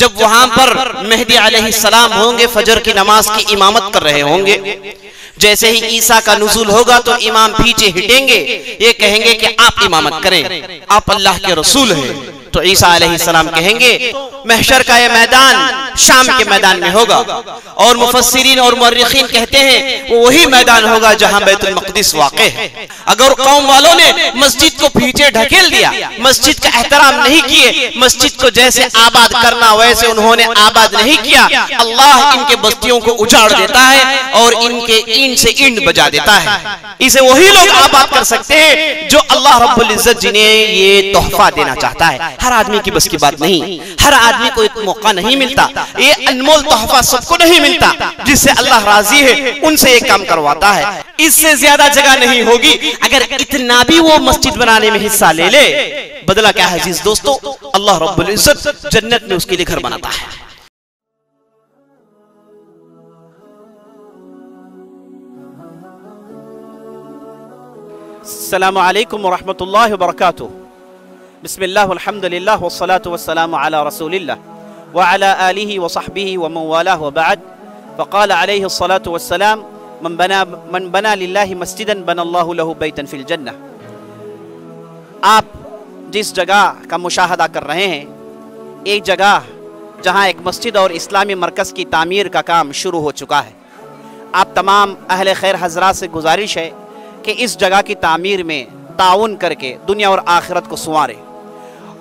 जब वहां पर मेहदी अलैहिस्सलाम होंगे, फजर की नमाज की इमामत कर रहे होंगे, जैसे ही ईसा का नुज़ूल होगा तो इमाम पीछे हिटेंगे, ये कहेंगे कि आप इमामत करें, आप अल्लाह के रसूल हैं। तो ईसा अलैहिस्सलाम कहेंगे महशर का ये मैदान शाम के मैदान में होगा, और मुफस्सिरीन और मुअर्रिखीन कहते हैं वो वही मैदान होगा जहां बैतुल मक़दिस वाक़े है। अगर कौम वालों ने मस्जिद को पीछे ढकेल दिया, मस्जिद का एहतराम नहीं किए, मस्जिद को जैसे आबाद करना वैसे उन्होंने आबाद नहीं किया, अल्लाह इनके बस्तियों को उजाड़ देता है और इनके ईंट से ईंट बजा देता है। इसे वही लोग आबाद कर सकते हैं जो अल्लाह रब्बुल इज़्ज़त जिन्हें ये तोहफा देना चाहता है। हर आदमी की बस की बात नहीं, हर आदमी को एक मौका नहीं मिलता, ये अनमोल तोहफा सबको नहीं मिलता। जिससे अल्लाह राजी है उनसे ये काम करवाता है। इससे ज्यादा जगह नहीं होगी, अगर इतना भी वो मस्जिद बनाने में हिस्सा ले ले, बदला क्या है अजीज दोस्तों, अल्लाह रब्बुल इज़्ज़त जन्नत में उसके लिए घर बनाता है। अस्सलामु अलैकुम वरहमतुल्लाहि वबरकातुहू। बिस्मिल्लाह वल्हम्दुलिल्लाह वस्सलातु वस्सलामु अला रसूलिल्लाह व अला आलिहि व सहबिहि व मन वाला व बाद। फ़क़ाल अलैहि अस्सलातु वस्सलाम मन बना लिल्लाहि मस्जिदन बनल्लाहु लहु बैतन फ़िल जन्नह। आप जिस जगह का मुशाहदा कर रहे हैं, एक जगह जहां एक मस्जिद और इस्लामी मरकज़ की तामीर का काम शुरू हो चुका है। आप तमाम अहले खैर हज़रात से गुजारिश है कि इस जगह की तामीर में ताउन करके दुनिया और आखिरत को संवारें।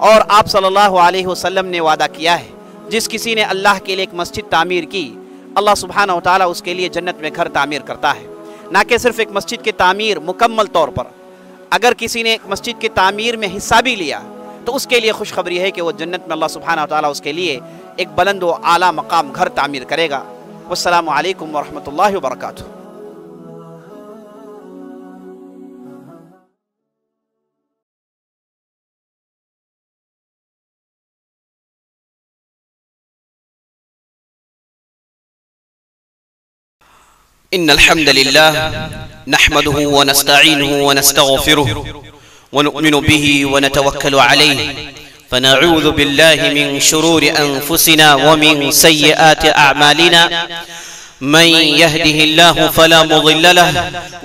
और आप सल्लल्लाहु अलैहि वसल्लम ने वादा किया है, जिस किसी ने अल्लाह के लिए एक मस्जिद तामीर की, अल्लाह सुब्हानहू व तआला उसके लिए जन्नत में घर तामीर करता है। ना कि सिर्फ एक मस्जिद की तामीर मुकम्मल तौर पर, अगर किसी ने एक मस्जिद की तामीर में हिस्सा भी लिया तो उसके लिए खुशखबरी है कि वह जन्नत में अल्लाह सुब्हानहू व तआला उसके लिए एक बुलंद व आला मकाम घर तामीर करेगा। वस्सलामु अलैकुम वरहमतुल्लाहि वबरकातुहू। إن الحمد لله نحمده ونستعينه ونستغفره ونؤمن به ونتوكل عليه فنعوذ بالله من شرور أنفسنا ومن سيئات أعمالنا من يهده الله فلا مضل له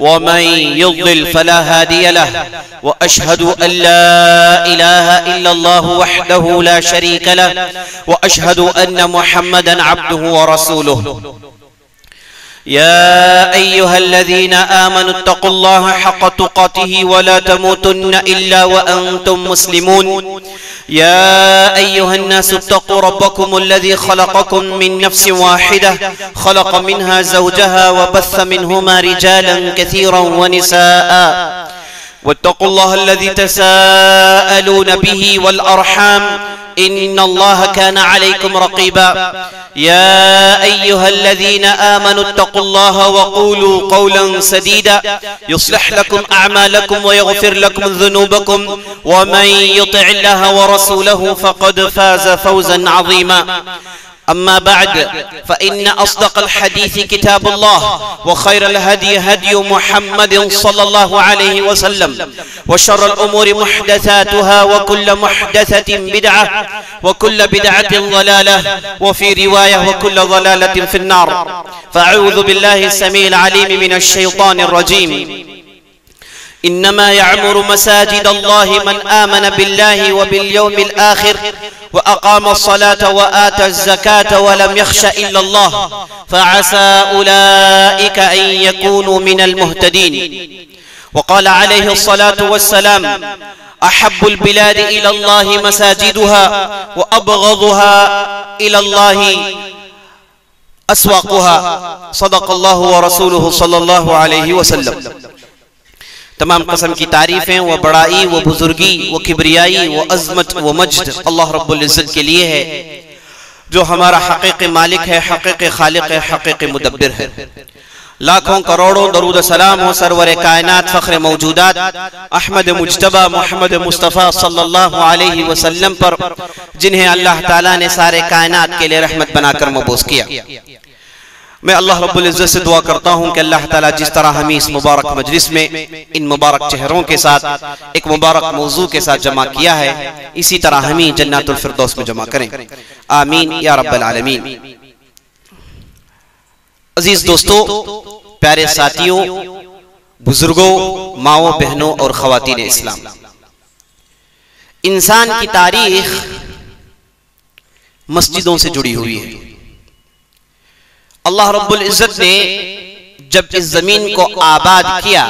ومن يضلل فلا هادي له وأشهد أن لا إله إلا الله وحده لا شريك له وأشهد أن محمدا عبده ورسوله يا أيها الذين آمنوا اتقوا الله حق تقاته ولا تموتن إلا وأنتم مسلمون يا أيها الناس اتقوا ربكم الذي خلقكم من نفس واحدة خلق منها زوجها وبث منهما رجالا كثيرا ونساء واتقوا الله الذي تساءلون به والأرحام إن الله كان عليكم رقيبا يا أيها الذين آمنوا اتقوا الله وقولوا قولا سديدا يصلح لكم أعمالكم ويغفر لكم ذنوبكم ومن يطع الله ورسوله فقد فاز فوزا عظيما أما بعد فإن أصدق الحديث كتاب الله وخير الهدي هدي محمد صلى الله عليه وسلم وشر الأمور محدثاتها وكل محدثة بدعة وكل بدعة ضلالة وفي رواية وكل ضلالة في النار فأعوذ بالله السميع العليم من الشيطان الرجيم إنما يعمر مساجد الله من آمن بالله وباليوم الآخر وأقام الصلاة وآتى الزكاة ولم يخش إلا الله فعسى أولئك أن يكونوا من المهتدين وقال عليه الصلاة والسلام أحب البلاد إلى الله مساجدها وأبغضها إلى الله أسواقها صدق الله ورسوله صلى الله عليه وسلم। तमाम कसम की तारीफें व बड़ाई व बुजुर्गी व किबरियाई व अजमत व मजद अल्लाह रब्बुल इज़्ज़त के लिए है, जो हमारा हक़ीक़ी मालिक है, हक़ीक़ी खालिक है, हक़ीक़ी मुदब्बिर है। लाखों करोड़ों दरूद सलाम हो सरवर कायनात फ़ख्र मौजूदात अहमद मुज्तबा मोहम्मद मुस्तफ़ा सल्लल्लाहु अलैहि वसल्लम पर, जिन्हें अल्लाह ताला ने सारे कायनात के लिए रहमत बनाकर मबूस किया। मैं अल्लाह रब्बुल इज़्ज़त से दुआ करता हूँ कि अल्लाह ताला जिस तरह हमें इस मुबारक मजलिस में इन मुबारक चेहरों के साथ एक मुबारक मौजू के साथ जमा किया है, इसी तरह हमें जन्नतुल फिरदौस में जमा करें। आमीन या रब्बल आलमीन। अजीज दोस्तों, प्यारे साथियों, बुजुर्गों, माओं, बहनों और ख्वातीन इस्लाम, इंसान की तारीख मस्जिदों से जुड़ी हुई है। अल्लाह रब्बुल इज़्ज़त ने जब इस जमीन को आबाद किया,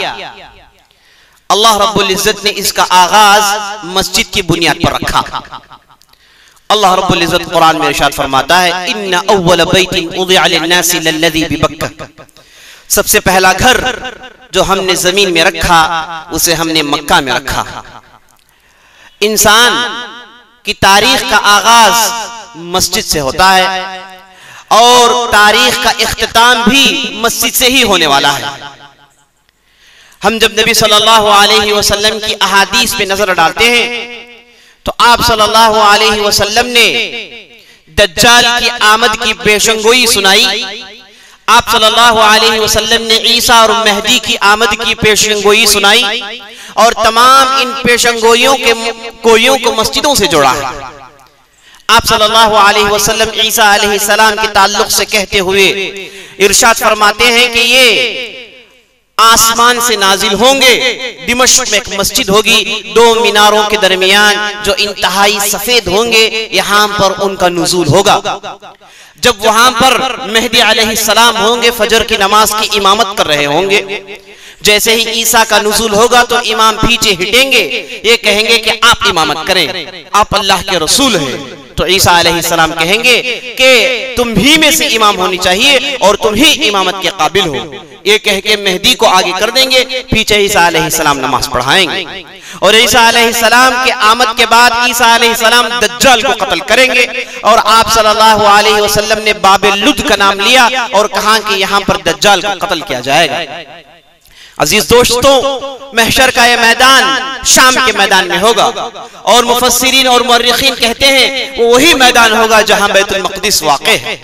अल्लाह रब्बुल इज़्ज़त ने इसका आगाज मस्जिद की बुनियाद पर रखा। अल्लाह रब्बुल इज़्ज़त कुरान में इरशाद फरमाता है, इन्ना अव्वल बैतिन वुदिअ लिन्नासि लल्लज़ी बिबक्का, सबसे पहला घर जो हमने जमीन में रखा उसे हमने मक्का में रखा। इंसान की तारीख का आगाज मस्जिद से होता है और तारीख का इख्तिताम भी मस्जिद से ही होने वाला है। हम जब नबी सल्लल्लाहु अलैहि वसल्लम की अहादीस पे नजर डालते हैं तो आप सल्लल्लाहु अलैहि वसल्लम ने दज्जाल की आमद की पेशंगोई सुनाई, आप सल्लल्लाहु अलैहि वसल्लम ने ईसा और महदी की आमद की पेशंगोई सुनाई और तमाम इन पेशंगोइयों को मस्जिदों से जोड़ा है। आप सल्लल्लाहु अलैहि वसल्लम ईसा अलैहि सलाम के ताल्लुक से कहते हुए इरशाद फरमाते हैं कि ये आसमान से नाजिल होंगे, दिमश्क में एक मस्जिद होगी दो मीनारों के दरमियान जो इंतहाई सफेद होंगे, यहाँ पर उनका नुजूल होगा। जब वहां पर मेहदी अलैहि सलाम होंगे, फजर की नमाज की इमामत कर रहे होंगे, जैसे ही ईसा का नुज़ूल होगा तो इमाम पीछे हिटेंगे, ये कहेंगे कि आप इमामत करें, आप अल्लाह के रसूल हैं। तो ईसा अलैहिस्सलाम कहेंगे कि तुम ही में से इमाम होनी चाहिए और तुम ही इमामत के काबिल हो, ये कह के मेहदी को आगे कर देंगे, पीछे ईसा अलैहिस्सलाम नमाज पढ़ाएंगे। और ईसा अलैहिस्सलाम के आमद के बाद ईसा अलैहिस्सलाम दज्जाल को कत्ल करेंगे और आप सल्लल्लाहु अलैहि वसल्लम ने बाबुल लुद का नाम लिया और कहा कि यहाँ पर दज्जाल को कत्ल किया जाएगा। अजीज दोस्तों, महशर का यह मैदान शाम के मैदान में होगा और मुफस्सिरीन और मुअर्रिखीन कहते हैं वो वही मैदान होगा जहां बैतुल मक़दिस वाक़े है।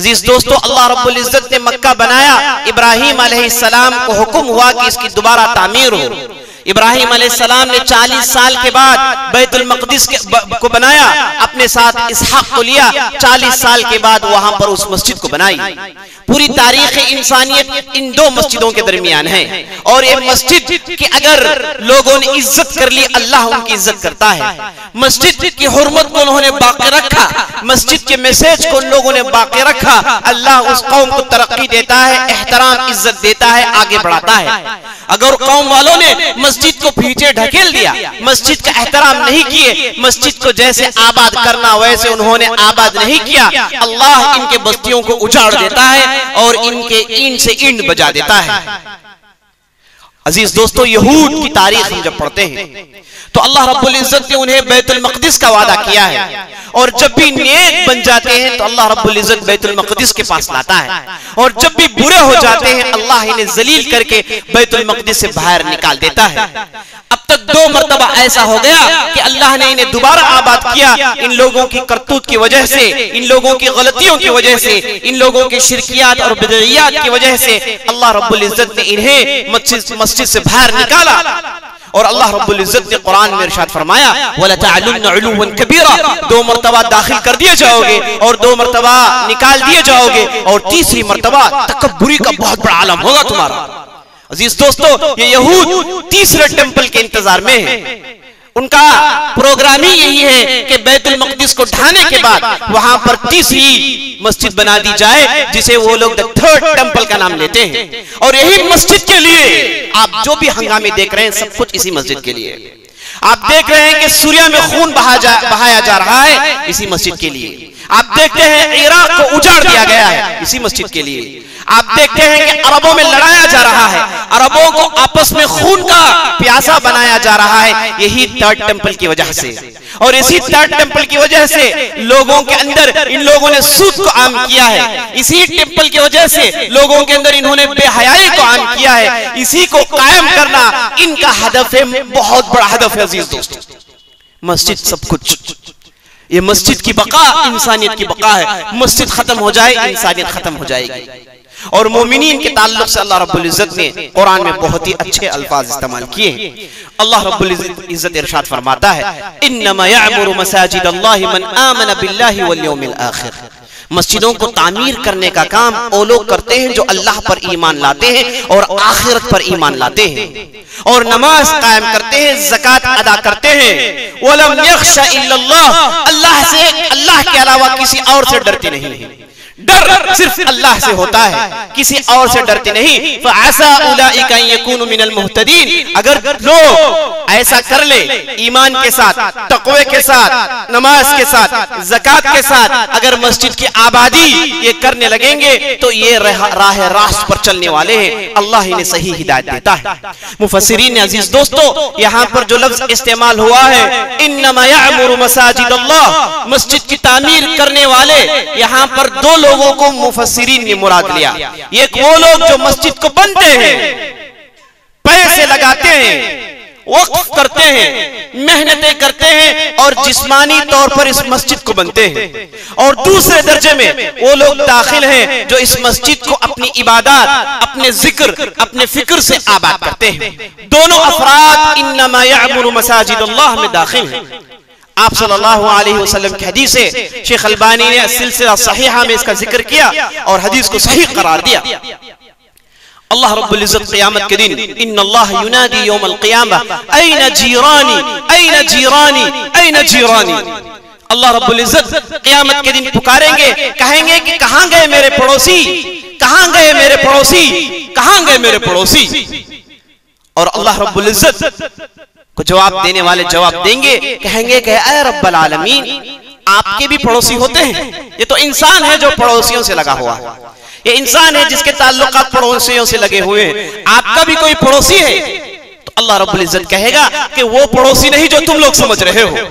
अजीज दोस्तों, अल्लाह रब्बुल इज़्ज़त ने मक्का बनाया, इब्राहीम अलैहिस्सलाम को हुक्म हुआ कि इसकी दोबारा तामीर हो। इब्राहीम अलैहिस्सलाम ने 40 साल के बाद बैतुल मक़दिस को बनाया, अपने साथ इसहाक़ को लिया, 40 साल के बाद वहां पर उस मस्जिद को बनाई। पूरी तारीख़ इंसानियत इन दो मस्जिदों के दरमियान है और ये मस्जिद की अगर लोगों ने इज्जत कर ली, अल्लाह उनकी इज्जत करता है। मस्जिद की हुर्मत को उन्होंने बाकी रखा, मस्जिद के मैसेज को उन लोगों ने बाकी रखा, अल्लाह उस कौम को तरक्की देता है, एहतराम इज्जत देता है, आगे बढ़ाता है। अगर कौम वालों ने मस्जिद को पीछे ढकेल दिया, मस्जिद का एहतराम नहीं किए, मस्जिद को जैसे आबाद करना वैसे उन्होंने आबाद नहीं किया, अल्लाह इनके बस्तियों को उजाड़ देता है और इनके ईंट से ईंट बजा देता है। अजीज दोस्तों, यहूद की तारीख हम जब पढ़ते हैं तो अल्लाह रब्बुल इज़्ज़त ने उन्हें बैतुल मक़दिस का वादा किया है और जब भी नेक बन जाते हैं तो अल्लाह रब्बुल इज़्ज़त बैतुल मक़दिस के पास लाता है और जब भी बुरे हो जाते हैं अल्लाह इन्हें जलील करके बैतुल मक़दिस से बाहर निकाल देता है। अब तक 2 मरतबा ऐसा हो गया कि अल्लाह ने इन्हें दोबारा आबाद किया, इन लोगों की करतूत की वजह से, इन लोगों की गलतियों की वजह से, इन लोगों के शिरकियात और बिदअत की वजह से अल्लाह रब्बुल इज़्ज़त ने इन्हें मस्जिद से बाहर निकाला। और अल्लाह रब्बुल इज़्ज़त ने कुरान में इरशाद फरमाया, वला तअलुन उलुवन कबीरा, 2 मर्तबा दाखिल कर दिए जाओगे और 2 मर्तबा निकाल दिए जाओगे और तीसरी मर्तबा तकब्बुरी का बहुत बड़ा आलम होगा तुम्हारा। अजीज दोस्तों, ये यहूद तीसरे टेंपल के इंतजार में है, उनका प्रोग्राम ही यही है कि बैतुल मक़दिस को ढाने के बाद वहां पर तीसरी मस्जिद बना दी जाए जिसे वो लोग द 3rd टेंपल का नाम लेते हैं। और यही मस्जिद के लिए आप जो भी हंगामे देख रहे हैं सब कुछ इसी मस्जिद के लिए। आप देख रहे हैं कि सूरिया में खून बहाया जा रहा है, इसी मस्जिद के लिए। आप देखते हैं इराक को उजाड़ दिया गया है, इसी मस्जिद के लिए। आप देखते हैं कि अरबों में लड़ाया जा रहा है, अरबों को आपस में खून का प्यासा बनाया जा रहा है, यही 3rd टेंपल की वजह से। और इसी 3rd टेंपल की वजह से लोगों के अंदर इन लोगों ने सूद को आम किया है, इसी टेंपल की वजह से लोगों के अंदर इन्होंने बेहयाई को आम किया है। इसी को कायम करना इनका हदफ है, बहुत बड़ा हदफ है। अजीज दोस्तों, मस्जिद सब कुछ, ये मस्जिद की बका इंसानियत की बका है। मस्जिद खत्म हो जाए, इंसानियत खत्म हो जाएगी। और मोमिनीन के ताल्लुक से अल्लाह रब्बुल इज्जत ने कुरान में बहुत ही अच्छे अल्फाज इस्तेमाल किए हैं। अल्लाह रब्बुल इज्जत इरशाद फरमाता है, इन्नमा यअमुरु मसाजिद अल्लाहि मन आमन बिल्लाहि वल यौमिल आखिर। मस्जिदों को तामीर करने का काम वो लोग करते हैं जो अल्लाह पर ईमान लाते हैं और आखिरत पर ईमान लाते हैं और नमाज कायम करते हैं, ज़कात अदा करते हैं। वलम यख्शा इल्लल्लाह, अल्लाह से, अल्लाह के अलावा किसी और से डरते नहीं है। डर सिर्फ अल्लाह से होता है, किसी और से डरते नहीं। फअसा उलाइका यकूनु मिनल मुहतदीन, अगर लोग ऐसा कर ले ईमान के साथ, तकवे के साथ, नमाज के साथ, ज़कात के साथ, अगर मस्जिद की आबादी ये करने लगेंगे तो ये राह रास्त पर चलने वाले हैं। अल्लाह इन्हें सही हिदायत देता है। मुफस्सिरीन अजीज दोस्तों, यहाँ पर जो लफ्ज इस्तेमाल हुआ है इन्नमा यअमुरु मसाजिद अल्लाह, मस्जिद की तामीर करने वाले, यहाँ पर दो लोगों को मुफस्सिरीन ने मुराद लिया। एक वो लोग जो मस्जिद को बनते हैं, पैसे लगाते हैं, वक्फ करते हैं, मेहनतें करते हैं और जिस्मानी तौर पर इस मस्जिद को बनते हैं, और दूसरे दर्जे में वो लोग दाखिल हैं जो इस मस्जिद को अपनी इबादत, अपने जिक्र, अपने फिक्र से आबाद करते हैं। दोनों अफराद इन्नमा यअमुरु मसाजिदल्लाह में दाखिल हैं। आप सल्लल्लाहु अलैहि वसल्लम की हदीस है, शेख अल्बानी ने सिलसिला सहीहा में इसका जिक्र किया और हदीस को सही करार दिया। अल्लाह रब्बुल इज्जत क़यामत के दिन इन्नल्लाह युनादी यौमल क़ियामह ऐना जीरानी ऐना जीरानी ऐना जीरानी, अल्लाह रब्बुल इज्जत क़यामत के दिन पुकारेंगे, कहेंगे कि कहां गए मेरे पड़ोसी, कहां गए मेरे पड़ोसी, कहां गए मेरे पड़ोसी। और अल्लाह रब्बुल इज्जत को जवाब देने वाले जवाब देंगे, कहेंगे कि ऐ रब्बल आलमीन, आपके भी पड़ोसी होते हैं। ये तो इंसान है जो पड़ोसियों से लगा हुआ है, ये इंसान है जिसके ताल्लुकात पड़ोसियों से लगे हुए हैं। आपका भी कोई पड़ोसी है? तो अल्लाह रब्बुल इज्जत कहेगा कि वो पड़ोसी नहीं जो तुम लोग समझ रहे हो,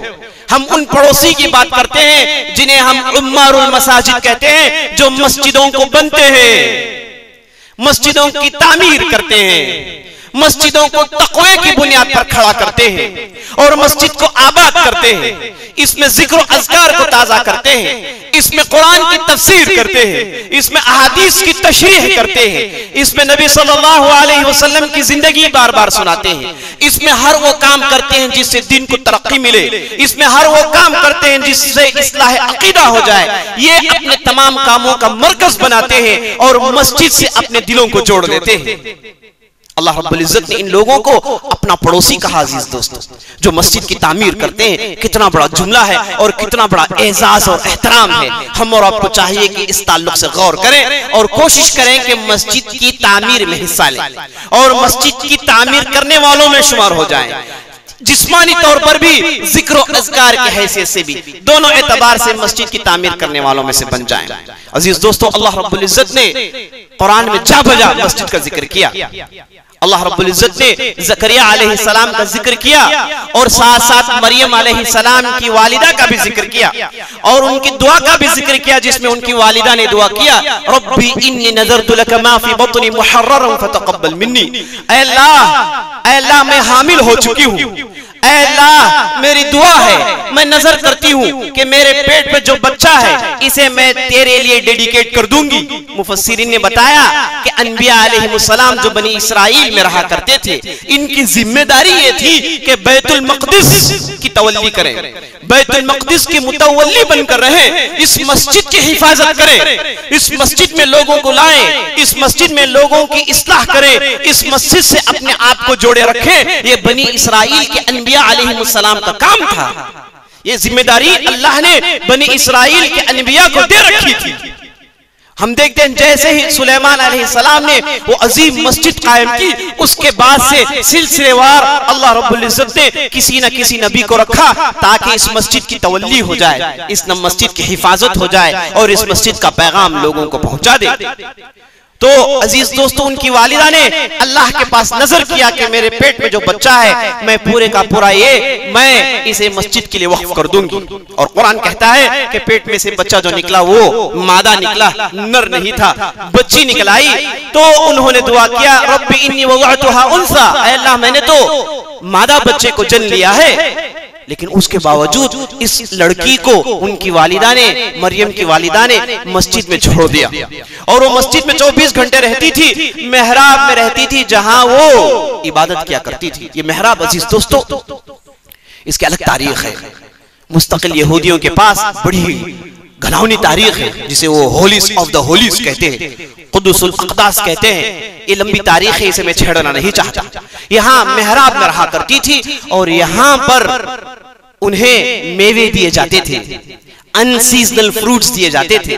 हम उन पड़ोसी की बात करते हैं जिन्हें हम उम्मारुल मसाजिद कहते हैं, जो मस्जिदों को बनते हैं, मस्जिदों की तामीर करते हैं, मस्जिदों को तकवे की बुनियाद पर खड़ा करते हैं और मस्जिद को आबाद करते हैं, इसमें जिक्र अज़कार को ताज़ा करते हैं, इसमें कुरान की तफसीर करते हैं, इसमें अहादीस की तशरीह करते हैं, इसमें नबी सल्लल्लाहु अलैहि वसल्लम की जिंदगी बार बार सुनाते हैं, इसमें हर वो काम करते हैं जिससे दिन को तरक्की मिले, इसमें हर वो काम करते हैं जिससे इस्लाह अकीदा हो जाए। ये अपने तमाम कामों का मरकज बनाते हैं और मस्जिद से अपने दिलों को जोड़ लेते हैं। अल्लाह रब्बुल इज्जत ने इन लोगों को अपना पड़ोसी कहा। अजीज दोस्तों, जो मस्जिद की तामीर करते हैं, कितना बड़ा जुमला है और कितना बड़ा एहसास और एहतराम है। हम और आपको चाहिए कि इस ताल्लुक से गौर करें और कोशिश करें कि मस्जिद की तामीर में हिस्सा लें और मस्जिद की तामीर करने वालों में शुमार हो जाएं, जिस्मानी तौर पर भी, जिक्र और अज़कार की हैसियत से भी, दोनों एतबार से मस्जिद की तामीर करने वालों में से बन जाएं। अजीज दोस्तों, अल्लाह रब्बुल इज्जत ने कुरान में जा बजा मस्जिद का जिक्र किया। अल्लाह रब्बुल इज्जत ने ज़करिया अलैहि सलाम का जिक्र किया और साथ साथ मरियम अलैहि सलाम की वालिदा का भी जिक्र किया और उनकी दुआ का भी जिक्र किया, जिसमें उनकी वालिदा ने दुआ किया, रब्बी इन्नी नज़रतु लका मा फी बतनी मुहर्ररन फ़तक़ब्बल मिन्नी। ऐ अल्लाह, ऐ अल्लाह, मैं हामिल हो चुकी हूँ, ऐ अल्लाह, मेरी दुआ है, मैं नजर करती हूँ कि मेरे पेट पे जो बच्चा है इसे मैं तेरे लिए डेडिकेट कर दूंगी। मुफस्सिरीन ने बताया कि अनबिया अलैहिमुस्सलाम जो बनी इसराइल में रहा करते थे, इनकी जिम्मेदारी ये थी कि बैतुल मक़दिस की तवल्ली करें, बैतुल मक़दिस की मुतवल्ली बनकर रहें, इस मस्जिद की हिफाजत करें, इस मस्जिद में लोगों को लाएं, इस मस्जिद में लोगों की इस्लाह करें, इस मस्जिद से अपने आप को जोड़े रखें। ये बनी इसराइल के अनबिया अलैहिमुस्सलाम का काम था। ये जिम्मेदारी अल्लाह ने बनी इसराइल के अनबिया को दे रखी थी। हम देखते हैं जैसे ही सुलेमान अलैहिस्सलाम ने वो अजीम मस्जिद कायम की, उसके बाद से सिलसिलेवार अल्लाह रब्बुल इज्जत ने किसी न किसी नबी को रखा ताकि इस मस्जिद की तवल्ली हो जाए, इस मस्जिद की हिफाजत हो जाए और इस मस्जिद का पैगाम लोगों को पहुंचा दे। तो अजीज दोस्तों, उनकी वालिदा ने अल्लाह के पास नजर किया कि मेरे पेट में जो बच्चा है मैं पूरे का पूरा ये मैं इसे मस्जिद के लिए वक्फ कर दूंगी। और कुरान कहता है कि पेट में से बच्चा जो निकला वो मादा निकला, नर नहीं था, बच्ची निकल आई। तो उन्होंने दुआ किया, रब्बी इन्नी वज़अतुहा उनसा, ऐ अल्लाह, मैंने तो मादा बच्चे को जन्म लिया है लेकिन उसके बावजूद इस लड़की को उनकी वालिदा ने, मरियम की वालिदा ने मस्जिद में छोड़ दिया। और वो मस्जिद में 24 घंटे रहती थी, मेहराब में रहती थी, जहां वो इबादत किया करती थी। ये मेहराब अजीज दोस्तों इसकी अलग तारीख है, मुस्तकिल यहूदियों के पास बड़ी घनावनी तारीख है, जिसे वो होलीस ऑफ द होलीस कहते हैं, कुदुसुल अक़दास कहते हैं। ये लंबी तारीख है, इसे मैं छेड़ना नहीं चाहता। यहाँ मेहराब में रहा करती थी और यहाँ पर उन्हें मेवे दिए जाते थे, अनसीजनल फ्रूट्स दिए जाते थे।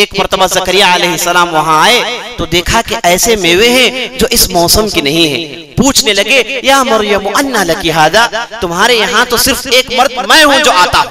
एक मरतबा ज़करिया अलैहिस्सलाम वहाँ आए तो देखा कि ऐसे मेवे हैं जो इस मौसम के नहीं हैं। पूछने लगे, या मरियम अन्ना लकी हादा, तुम्हारे यहाँ तो सिर्फ एक मर्द मैं हूँ जो आता,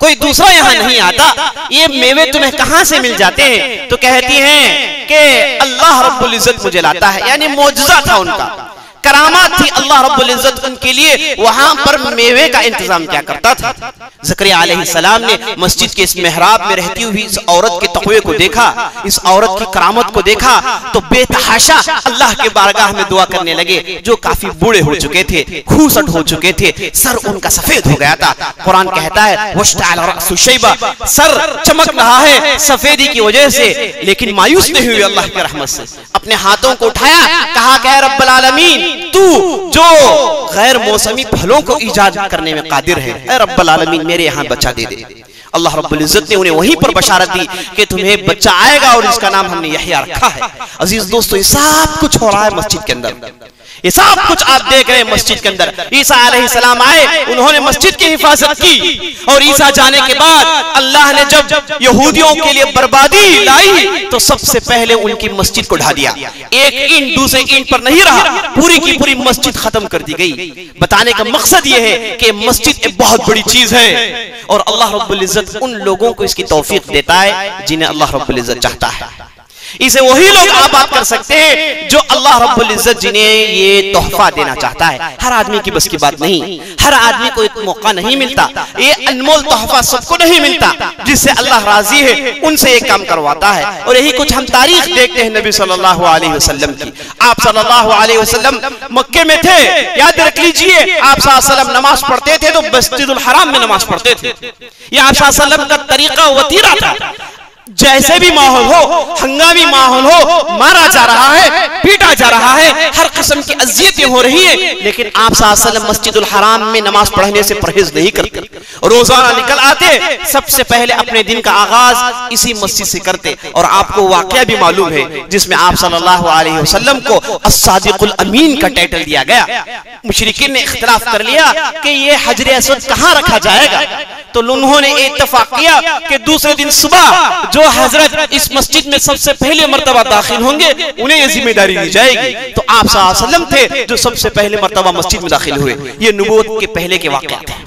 कोई दूसरा यहाँ नहीं आता, ये मेवे तुम्हें कहाँ से मिल जाते हैं? तो कहती हैं कि अल्लाह रब्बुल इज़्ज़त मुझे लाता है। यानी मौजज़ा था, उनका करामात थी। अल्लाह रब्बुल इज़्ज़त उनके लिए वहां पर मेवे का इंतजाम क्या करता था। ज़करिया अलैहिस्सलाम ने मस्जिद के इस मेहराब में रहती हुई इस औरत के तक़वे को देखा, इस औरत की करामत को देखा, तो बेतहाशा अल्लाह के बारगाह में दुआ करने लगे। जो काफी बूढ़े हो चुके थे, खूसट हो चुके थे, सर उनका सफेद हो गया था। कुरान कहता है सर चमक रहा है सफेदी की वजह से, लेकिन मायूस नहीं हुई अल्लाह की रहमत से। अपने हाथों को उठाया, कहा कि रब्बुल आलमीन, तू जो गैर मौसमी फलों को ईजाद करने में कादिर है, ऐ रब्बुल आलमीन मेरे यहाँ बच्चा दे दे। अल्लाह रब्बुल इज़्ज़त ने उन्हें वहीं पर बशारत दी कि तुम्हें बच्चा आएगा और इसका नाम हमने यहया रखा है। अजीज दोस्तों ये सब कुछ हो रहा है मस्जिद के अंदर, ये सब कुछ आप देख रहे हैं मस्जिद के अंदर। ईसा अलैहिस्सलाम आए, उन्होंने मस्जिद की हिफाजत की, और ईसा जाने के बाद अल्लाह ने जब यहूदियों के लिए बर्बादी लाई तो सबसे पहले उनकी मस्जिद को ढा दिया। एक ईंट दूसरे ईंट पर नहीं रहा, पूरी की पूरी मस्जिद खत्म कर दी गई। बताने का मकसद यह है कि मस्जिद एक बहुत बड़ी चीज है और अल्लाह रब्बुल इज़्ज़त उन लोगों को इसकी तौफीक देता है जिन्हें अल्लाह रब्बुल इज़्ज़त चाहता है। इसे वही लोग आबाद कर सकते हैं जो अल्लाह रब्बुल इज़्ज़त जिन्हें ये तोहफा देना चाहता है। हर आदमी की बस की बात नहीं, हर आदमी को एक मौका नहीं मिलता, ये अनमोल तोहफा सबको नहीं मिलता। जिससे अल्लाह राजी है उनसे ये काम करवाता है। और यही कुछ हम तारीख देखते हैं नबी सल्लल्लाहु अलैहि वसल्लम की। आप सल्लल्लाहु अलैहि वसल्लम मक्के में थे, याद रख लीजिए। आप सल्लल्लाहु अलैहि वसल्लम नमाज पढ़ते थे तो मस्जिदुल हराम में नमाज पढ़ते थे। ये आप सल्लल्लाहु अलैहि वसल्लम का तरीका वतीरा था। जैसे भी माहौल हो, हंगामी माहौल हो, मारा जा रहा है, पीटा जा रहा है, हर किस्म की अजियतें हो रही है, लेकिन आप सल्लल्लाहु मस्जिदुल हराम में नमाज पढ़ने से परहेज नहीं करते। रोजाना निकल आते, सबसे पहले अपने दिन का आगाज इसी मस्जिद से करते। और आपको वाकया भी मालूम है जिसमें आप सल्लल्लाहु अलैहि वसल्लम को अस्सादिकुल अमीन का टाइटल दिया गया। मुशरिकीन ने इख्तिलाफ कर लिया कि ये हजर असद कहाँ रखा जाएगा, तो उन्होंने इत्तफाक किया कि दूसरे दिन सुबह जो हजरत इस मस्जिद में सबसे पहले मर्तबा दाखिल होंगे उन्हें यह जिम्मेदारी दी जाएगी। तो आप सल्लल्लाहु अलैहि वसल्लम थे जो सबसे पहले मर्तबा मस्जिद में दाखिल हुए। ये नबूवत के पहले के वाक़ियात हैं।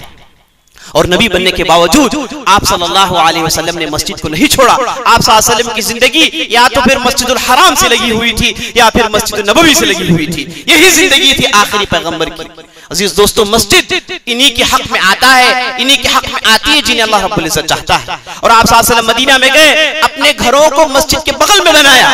और नबी बनने के बावजूद आप सल्लल्लाहु अलैहि वसल्लम ने मस्जिद को नहीं छोड़ा। आप सल्लल्लाहु अलैहि वसल्लम की जिंदगी या तो फिर मस्जिदुल हराम से लगी हुई थी या फिर मस्जिद नबवी से लगी हुई थी। यही जिंदगी थी आखिरी पैगंबर की। अजीज दोस्तों मस्जिद इन्हीं के हक में आता है, इन्हीं के हक में आती है जिन्हें अल्लाह रब्बुल इज़्ज़त चाहता है। और आप सल्लल्लाहु अलैहि वसल्लम मदीना में गए, अपने घरों को मस्जिद के बगल में बनाया,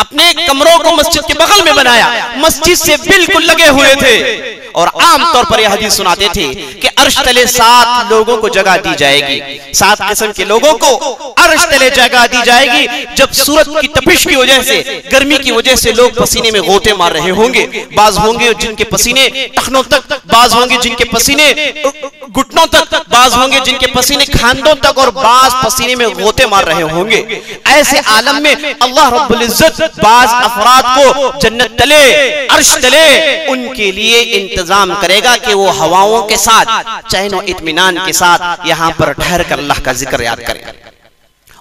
अपने कमरों को मस्जिद के बगल में बनाया, मस्जिद से बिल्कुल लगे हुए थे। और आमतौर पर यह हदीस सुनाते थे कि अर्श तले 7 लोगों को जगह दी जाएगी, 7 किस्म के लोगों को अर्श तले जगह दी जाएगी। जब सूरत की तपिश की वजह से, गर्मी की वजह से लोग पसीने में गोते मार रहे होंगे, बाज होंगे जिनके पसीने टखनों तक, बाज होंगे जिनके पसीने घुटनों तक, बाज होंगे जिनके पसीने खानदों तक, और बाज पसीने में गोते मार रहे होंगे। ऐसे आलम में अल्लाह रब्बुल इज़्ज़त बाज अफराद को जन्नत तले, अर्श तले उनके लिए इंतजाम करेगा कि वो हवाओं के साथ, चैन और इत्मीनान के साथ यहाँ पर ठहर कर अल्लाह का जिक्र याद करेगा।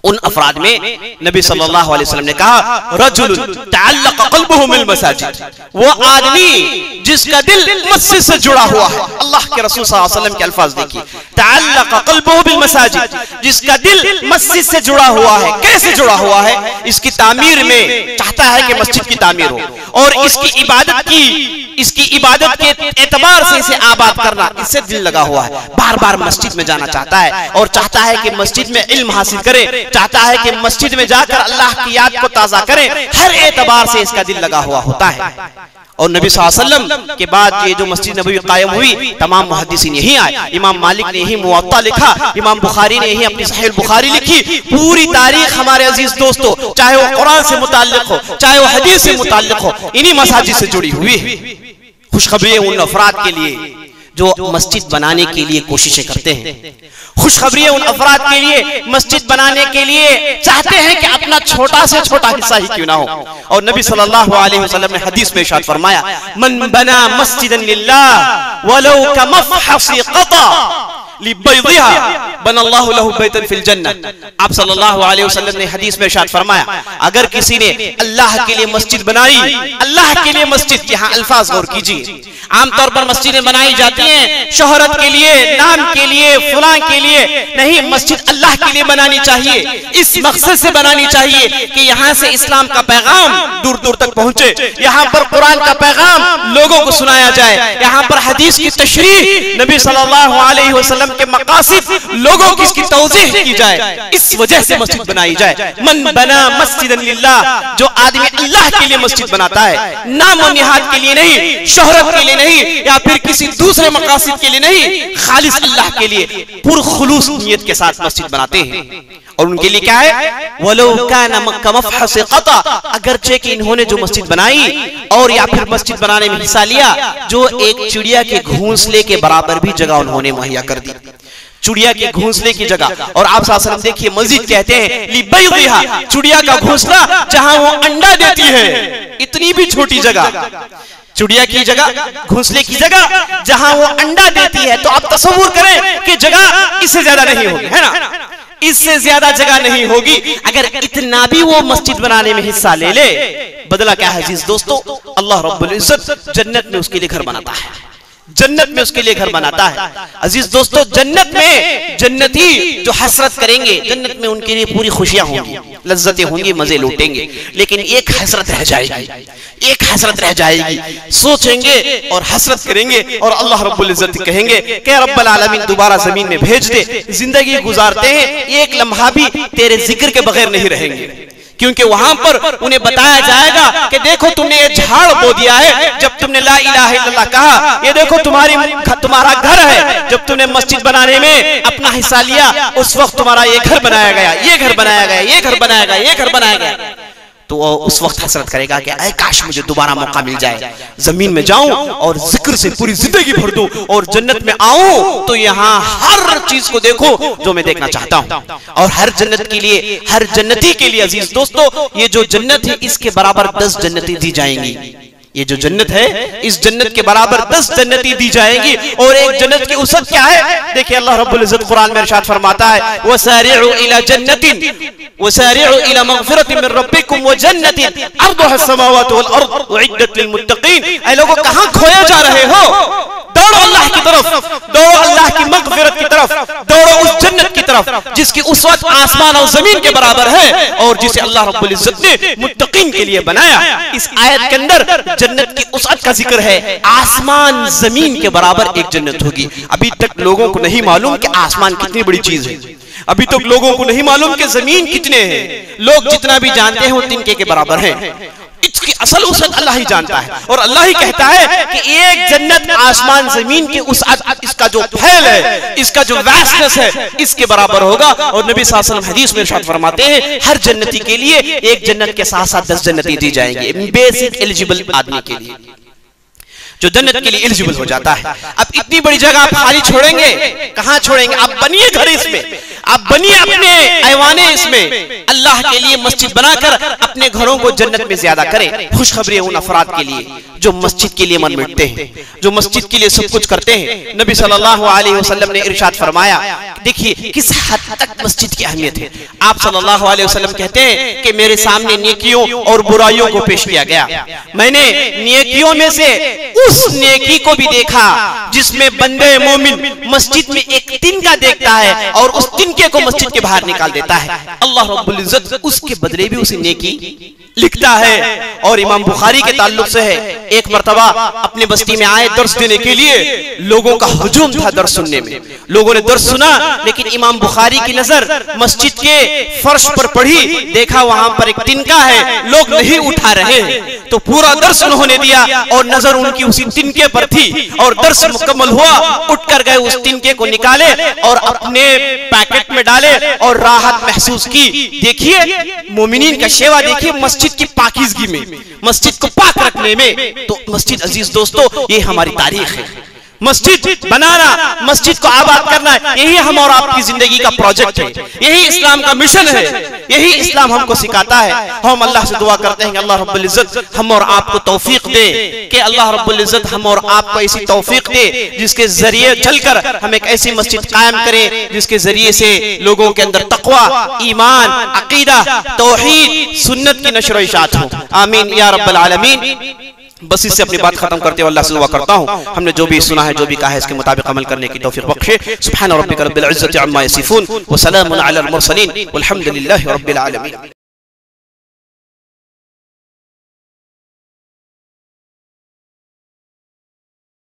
उन अफराद में नबी सल्लल्लाहु अलैहि वसल्लम ने कहा रजुलुन तअल्लक़ क़ल्बुहु बिल मसाजिद, वो आदमी जिसका दिल मस्जिद से जुड़ा हुआ है। अल्लाह के रसूल सल्लल्लाहु अलैहि वसल्लम के अल्फाज देखिए, तअल्लक़ क़ल्बुहु बिल मसाजिद, जिसका दिल मस्जिद से जुड़ा हुआ है। कैसे जुड़ा हुआ है? इसकी तामीर में चाहता है कि मस्जिद की तामीर हो, और इसकी इबादत की, इसकी इबादत के एतबार से इसे आबाद करना, इससे दिल लगा हुआ है। बार बार मस्जिद में जाना चाहता है और चाहता है कि मस्जिद में इल्म हासिल करे, चाहता है कि मस्जिद में जाकर अल्लाह की याद को ताज़ा करें, हर एतबार से इसका दिल लगा हुआ होता है। और नबी सल्लल्लाहु अलैहि वसल्लम के बाद ये जो मस्जिद नबवी कायम हुई, तमाम मुहद्दिसीन यहीं आए। इमाम मालिक ने यही मुअत्ता लिखा, इमाम बुखारी ने यही अपनी सहीह बुखारी लिखी। पूरी तारीख हमारे अजीज दोस्तों, चाहे वो कुरान से मुताल्लिक हो, चाहे वो हदीस से मुताल्लिक हो, इन्हीं मसाजिद से जुड़ी हुई है। खुशखबरी उन अफराद के लिए जो मस्जिद बनाने के लिए कोशिशें करते हैं, खुशखबरी उन अफराद के लिए मस्जिद बनाने के लिए चाहते हैं कि अपना छोटा से छोटा हिस्सा ही क्यों ना हो। और नबी सल्लल्लाहु अलैहि वसल्लम ने हदीस में इरशाद फरमाया, मन बना मस्जिदन लिल्लाह वलौ कमफहसी कता लिबैदिहा बनल्लाहु लहु बैतन फिल जन्नह। आप सल्लल्लाहु अलैहि वसल्लम ने हदीस में इरशाद फरमाया, अगर किसी ने अल्लाह के लिए मस्जिद बनाई, अल्लाह के लिए मस्जिद, यहाँ अल्फाज गौर कीजिए। आमतौर पर मस्जिदें बनाई जाती हैं शोहरत के लिए, नाम के लिए, फलां के लिए नहीं। मस्जिद अल्लाह के लिए बनानी चाहिए, इस मकसद से बनानी चाहिए कि यहाँ से इस्लाम का पैगाम दूर दूर तक पहुँचे, यहाँ पर कुरान का पैगाम लोगों को सुनाया जाए, यहाँ पर हदीस की तशरीह, नबी सल्लल्लाहु अलैहि वसल्लम के मकासिद लोगों की इसकी तौज़ीह की जाए, इस वजह से मस्जिद बनाई जाए। मन बना मस्जिदन लिल्लाह, जो आदमी अल्लाह के लिए मस्जिद बनाता है, नाम और निहात के लिए नहीं, शोहरत के लिए नहीं, या फिर किसी दूसरे मकासद के लिए नहीं, खालिस अल्लाह के लिए पुरखुलूस नियत के साथ मस्जिद बनाते हैं। और उनके लिए क्या है, वलो काना मक्का मफहसे कता, अगरचे कि इन्होंने जो मस्जिद बनाई और या फिर मस्जिद बनाने में हिस्सा लिया, जो एक चिड़िया के घोंसले के बराबर भी जगह उन्होंने मुहैया कर दी, चिड़िया के घोंसले की जगह। और आप साहब देखिए मस्जिद कहते हैं लिबैदिहा, चिड़िया का घोंसला जहाँ वो अंडा देती है, इतनी भी छोटी जगह, चिड़िया की जगह, घोंसले की जगह जहां वो अंडा देती है। तो आप तस्वीर करें कि जगह इससे ज्यादा नहीं होगी, है ना, इससे ज्यादा जगह नहीं होगी। अगर इतना भी वो मस्जिद बनाने में हिस्सा ले ले, बदला क्या है अजीज दोस्तों, अल्लाह रब्बुल इज्जत जन्नत में उसके लिए घर बनाता है, जन्नत में उसके लिए घर बनाता है। अजीज दोस्तों, जन्नत में जन्नती जो हसरत करेंगे, जन्नत में उनके लिए पूरी खुशियां होंगी, लज्जतें होंगी, मजे लूटेंगे, लेकिन एक हसरत रह जाएगी, एक हसरत रह जाएगी। सोचेंगे और हसरत करेंगे और अल्लाह रब्बुल इज्जत कहेंगे कि रब्बल आलमीन दोबारा जमीन में भेज दे, जिंदगी गुजारते हैं, एक लम्हा भी तेरे जिक्र के बगैर नहीं रहेंगे, क्योंकि वहां पर उन्हें बताया जाएगा कि देखो तुमने ये झाड़ बो दिया है जब तुमने ला इलाहा इल्लल्लाह कहा, ये देखो तुम्हारी तुम्हारा घर है जब तुमने मस्जिद बनाने में अपना हिस्सा लिया, उस वक्त तुम्हारा ये घर बनाया गया, ये घर बनाया गया, ये घर बनाया गया, ये घर बनाया गया। तो उस वक्त हसरत करेगा कि ऐ काश मुझे दोबारा मौका मिल जाए, जमीन में जाऊं और जिक्र से पूरी जिंदगी भर दूं और जन्नत में आऊं तो यहाँ हर चीज को देखो जो मैं देखना चाहता हूं। और हर जन्नत के लिए, हर जन्नती के लिए अजीज दोस्तों, ये जो जन्नत है इसके बराबर 10 जन्नती दी जाएंगी, ये जो जन्नत है इस जन्नत के बराबर 10 जन्नती दी जाएंगी। और एक जन्नत की उसद क्या है, देखिए अल्लाह रब्बुल इज्जत कुरान में इरशाद फरमाता है, वसारिउ इला जन्नतिन वसारिउ इला मगफिरतिन मिन रब्बिकुम व जन्नतिन अर्दुहा समावातु वल अर्द उइद्दत लिल मुत्तकीन। ऐ लोगों, कहां खोए जा रहे हो, दौड़ो अल्लाह की तरफ, दौड़ो अल्लाह की मगफिरत की तरफ, दौड़ो उस जन्नत की तरफ जिसकी उसवत आसमान और जमीन के बराबर है और जिसे अल्लाह रब्बुल इज्जत ने मुत्तकीन के लिए बनाया। इस आयत के अंदर जन्नत की उसअत का जिक्र है, आसमान जमीन के बराबर एक जन्नत होगी। अभी तक लोगों को नहीं मालूम कि आसमान कितनी बड़ी चीज है, अभी तक लोगों को नहीं मालूम कि जमीन कितने हैं, लोग जितना भी जानते हैं वो तिनके के बराबर है। इसकी असल उसअत अल्लाह ही जानता है और अल्लाह ही कहता है कि एक जन्नत आसमान जमीन की उसअत, इसका जो फैल है, इसका जो वास्टनेस है, इसके बराबर होगा। और नबी सल्लल्लाहु अलैहि वसल्लम हदीस में इरशाद फरमाते हैं, हर जन्नती के लिए एक जन्नत के साथ साथ 10 जन्नती दी जाएंगी, बेसिक एलिजिबल आदमी के लिए, जो जन्नत के लिए एलिजिबल हो जाता है। अब इतनी बड़ी जगह आप खाली छोड़ेंगे, कहां छोड़ेंगे, आप बनिए घर इसमें, आप बनिए अपने ऐवाने इसमें, अल्लाह के लिए मस्जिद बनाकर अपने घरों को जन्नत में ज्यादा करें। खुशखबरी उन अफराद के लिए जो मस्जिद के लिए मन मिटते हैं, जो मस्जिद के लिए सब कुछ करते हैं। नबी सल्लल्लाहु अलैहि वसल्लम ने इरशाद फरमाया, देखिए किस हद तक मस्जिद की अहमियत है। आप सल्लल्लाहु अलैहि वसल्लम कहते हैं कि मेरे सामने नेकियों और बुराइयों को पेश किया गया, मैंने नेकियों में से उस नेकी को भी देखा जिसमें बंदे मोमिन मस्जिद में एक दिन का देखता है और उस तिनके को मस्जिद के बाहर निकाल देता है, अल्लाह रब्बुल इज्जत उसके बदले भी उसे नेकी लिखता है। और इमाम बुखारी के ताल्लुक से है, एक मर्तबा अपने बस्ती में आए दर्स देने के लिए, लोगों का हुजूम था दर्स सुनने में, लोगों ने दर्स सुना, लेकिन इमाम बुखारी की नजर मस्जिद के फर्श पर पड़ी, देखा वहां पर एक तिनका है, लोग नहीं उठा रहे हैं, तो पूरा दर्स उन्होंने दिया और नजर उनकी उसी तिनके पर थी। और दर्स मुकम्मल हुआ, उठकर गए उस तिनके को निकाले और अपने पैकेट में डाले और राहत महसूस की। देखिए मोमिनीन का शेवा, देखिए मस्जिद की पाकिजगी में, मस्जिद को पाक रखने में। तो मस्जिद अजीज दोस्तों, ये हमारी तारीख है, मस्जिद बनाना, मस्जिद को आबाद करना, यही हम और आपकी जिंदगी का प्रोजेक्ट है, यही इस्लाम का मिशन है, यही इस्लाम हमको सिखाता है। हम अल्लाह से दुआ करते हैं कि अल्लाह रब्बुल इज्जत हम और आपको तौफीक दे, कि अल्लाह रब्बुल इज्जत हम और आपको ऐसी तौफीक दे जिसके जरिए चलकर हम एक ऐसी मस्जिद कायम करें जिसके जरिए से लोगों के अंदर तकवा, ईमान, अकीदा, तौहीद, सुन्नत की नशर इशात हो। आमीन या रब्बल आलमीन। बस इससे अपनी बात खत्म करते हुए अल्लाह से दुआ करता हूँ, हमने जो भी सुना है, जो भी कहा है, इसके मुताबिक अमल करने की तौफीक बख्शे। सुब्हान रब्बिक रब्बिल इज्जति अम्मा यसिफून व सलामुन अलल मुरसलीन वल्हम्दुलिल्लाहि रब्बिल आलमीन।